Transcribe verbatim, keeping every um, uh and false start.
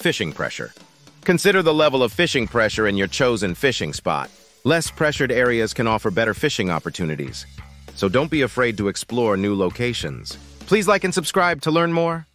Fishing pressure. Consider the level of fishing pressure in your chosen fishing spot. Less pressured areas can offer better fishing opportunities, so don't be afraid to explore new locations. Please like and subscribe to learn more.